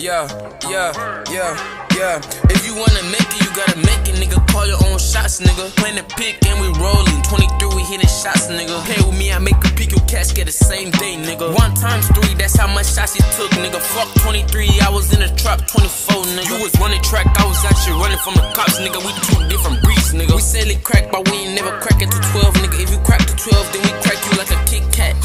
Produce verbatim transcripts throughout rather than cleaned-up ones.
Yeah, yeah, yeah, yeah. If you wanna make it, you gotta make it, nigga. Call your own shots, nigga. Plan the pick and we rolling. twenty-three, we hitting shots, nigga. Play with me, I make a pick, your cash get the same day, nigga. One times three, that's how much shots he took, nigga. Fuck twenty-three, I was in a trap, twenty-four, nigga. You was running track, I was out here running from the cops, nigga. We two different breeds, nigga. We selling crack, but we ain't never cracking to twelve, nigga. If you crack to twelve, then we crack you like a Kit Kat.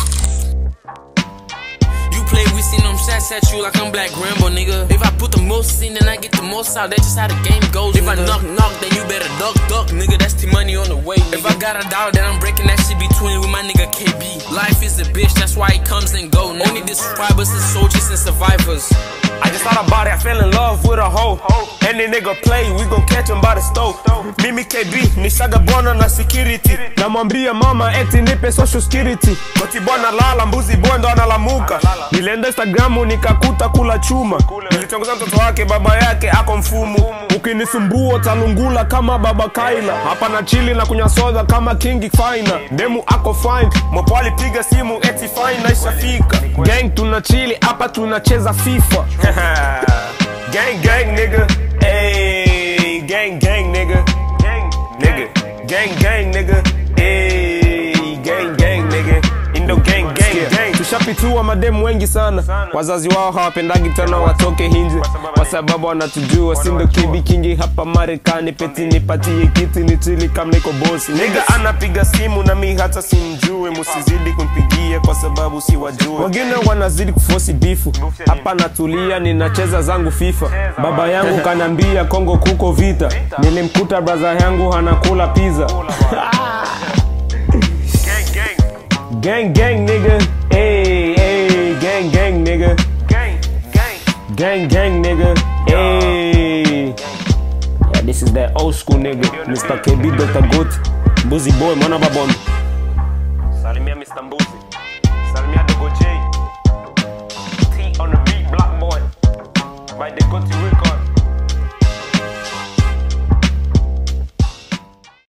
We seen them shots at you like I'm Black Rambo, nigga. If I put the most in, then I get the most out. That's just how the game goes, nigga. If I knock, knock, then you better duck, duck, nigga. That's the money on the way, nigga. If I got a dollar, then I'm breaking that shit between with my nigga K B. Life is a bitch, that's why it comes and go, nigga. Only the subscribers is soldiers and survivors. I just thought about it, I fell in love with a hoe. Any nigga play, we gon' catch him by the stove. Mimi K B, nishaga bona na security. Namwambia mama eti nipe social security. Koti bona lala, mbuzi bondo analamuka. Nilienda Instagramu nikakuta kula chuma. Nilichongoza mtoto wake, baba yake ako mfumu. Ukinisumbua talungula kama baba Kaila. Hapa na chili na kunya soda kama King Faina. Demu ako fine, mwapo alipiga simu eti fine naishafika. Gang tunachili, hapa tunacheza FIFA. Gang gang nigga, ayy, gang gang nigga, gang nigga, gang gang nigga, ayy, gang gang nigga, indo gang gang gang. Tushapitua mademu wengi sana, wazazi wao hawapendagi tena watoke hinje, kwa sababu wanatujua sindo kibi kingi hapa Marekani. Peti nipatie kiti ni chili kama niko boss. Nigga anapiga simu na mi hata simjue, musizidi kumpigia kwa sababu si wajue. Wengine wanazidi kuforce bifu, hapa natulia ninacheza zangu FIFA. Baba yangu kanambia Kongo kuko vita, nilimkuta brother yangu anakula pizza. Gang gang nigga, ayy, ayy, gang gang nigga, gang gang, gang gang nigga, ayy. Yeah, this is that old school nigga, Mister K B, Doctor Goat, Boozy Boy, Mwana Babon. Salimia Mister Boozy.